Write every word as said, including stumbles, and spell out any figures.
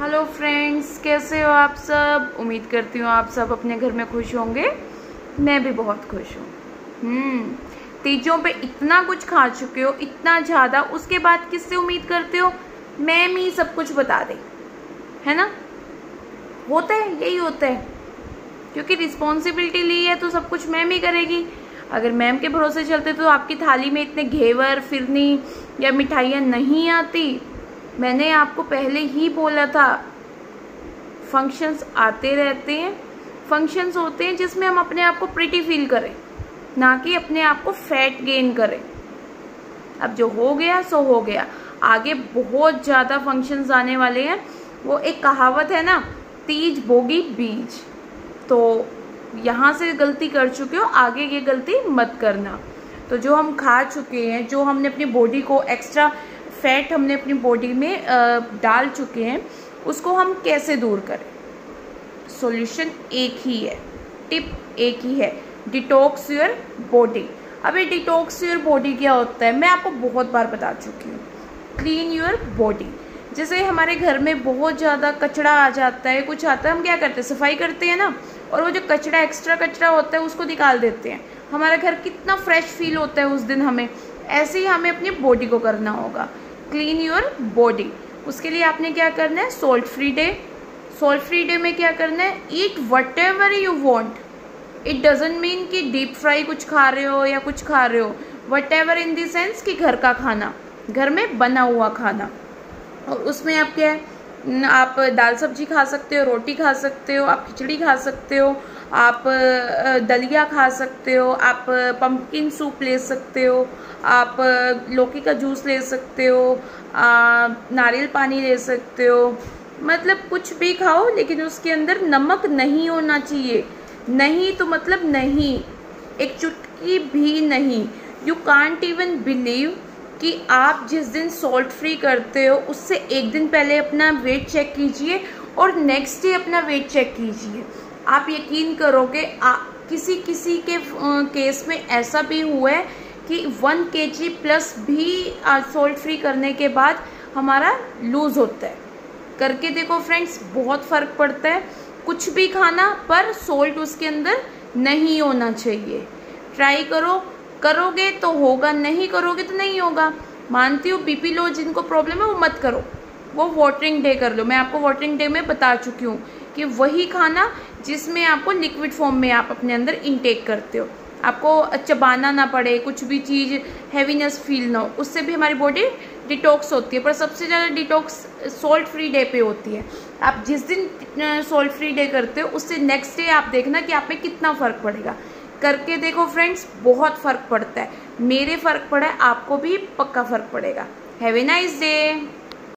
Hello friends, कैसे हो आप सब। उम्मीद करती हूँ आप सब अपने घर में खुश होंगे। मैं भी बहुत खुश हूँ। हम्म तीजों पे इतना कुछ खा चुके हो, इतना ज़्यादा, उसके बाद किससे उम्मीद करते हो मैम ही सब कुछ बता दे, है ना। होता है, यही होता है, क्योंकि रिस्पॉन्सिबिलिटी ली है तो सब कुछ मैम ही करेगी। अगर मैम के भरोसे चलते तो आपकी थाली में इतने घेवर, फिरनी या मिठाइयाँ नहीं आती। मैंने आपको पहले ही बोला था, फंक्शंस आते रहते हैं। फंक्शंस होते हैं जिसमें हम अपने आप को प्रिटी फील करें, ना कि अपने आप को फैट गेन करें। अब जो हो गया सो हो गया। आगे बहुत ज़्यादा फंक्शंस आने वाले हैं। वो एक कहावत है ना, तीज भोगी बीज। तो यहाँ से गलती कर चुके हो, आगे ये गलती मत करना। तो जो हम खा चुके हैं, जो हमने अपनी बॉडी को एक्स्ट्रा फैट हमने अपनी बॉडी में डाल चुके हैं, उसको हम कैसे दूर करें। सॉल्यूशन एक ही है, टिप एक ही है, डिटॉक्स योर बॉडी। अब ये डिटॉक्स योर बॉडी क्या होता है, मैं आपको बहुत बार बता चुकी हूँ। Clean your body. जैसे हमारे घर में बहुत ज़्यादा कचरा आ जाता है, कुछ आता है, हम क्या करते हैं, सफाई करते हैं ना, और वो जो कचरा एक्स्ट्रा कचरा होता है उसको निकाल देते हैं। हमारा घर कितना फ्रेश फील होता है उस दिन हमें। ऐसे ही हमें अपनी बॉडी को करना होगा, क्लीन योर बॉडी। उसके लिए आपने क्या करना है, salt free day. Salt free day में क्या करना है, eat whatever you want. It doesn't mean कि डीप फ्राई कुछ खा रहे हो या कुछ खा रहे हो, whatever in the sense कि घर का खाना, घर में बना हुआ खाना। और उसमें आप क्या है, आप दाल सब्जी खा सकते हो, रोटी खा सकते हो, आप खिचड़ी खा सकते हो, आप दलिया खा सकते हो, आप पम्पकिन सूप ले सकते हो, आप लौकी का जूस ले सकते हो, आप नारियल पानी ले सकते हो। मतलब कुछ भी खाओ, लेकिन उसके अंदर नमक नहीं होना चाहिए। नहीं तो मतलब नहीं, एक चुटकी भी नहीं। यू कांट इवन बिलीव कि आप जिस दिन सॉल्ट फ्री करते हो उससे एक दिन पहले अपना वेट चेक कीजिए और नेक्स्ट डे अपना वेट चेक कीजिए। आप यकीन करोगे, आ, किसी किसी के आ, केस में ऐसा भी हुआ है कि वन के जी प्लस भी सॉल्ट फ्री करने के बाद हमारा लूज़ होता है। करके देखो फ्रेंड्स, बहुत फ़र्क पड़ता है। कुछ भी खाना पर सॉल्ट उसके अंदर नहीं होना चाहिए। ट्राई करो, करोगे तो होगा, नहीं करोगे तो नहीं होगा। मानती हूँ बीपी लो जिनको प्रॉब्लम है वो मत करो, वो वाटरिंग डे कर लो। मैं आपको वाटरिंग डे में बता चुकी हूँ कि वही खाना जिसमें आपको लिक्विड फॉर्म में आप अपने अंदर इंटेक करते हो, आपको चबाना ना पड़े, कुछ भी चीज़ हैवीनेस फील ना हो। उससे भी हमारी बॉडी डिटॉक्स होती है। पर सबसे ज़्यादा डिटॉक्स सॉल्ट फ्री डे पे होती है। आप जिस दिन सॉल्ट फ्री डे करते हो उससे नेक्स्ट डे आप देखना कि आप में कितना फ़र्क पड़ेगा। करके देखो फ्रेंड्स, बहुत फ़र्क पड़ता है। मेरे फ़र्क पड़ा है, आपको भी पक्का फ़र्क पड़ेगा। Have a nice day.